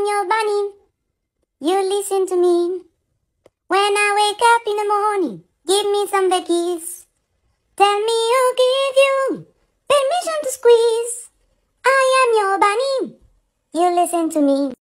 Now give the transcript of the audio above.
I'm your bunny, you listen to me. When I wake up in the morning, give me some veggies. Tell me who give you permission to squeeze. I am your bunny, you listen to me.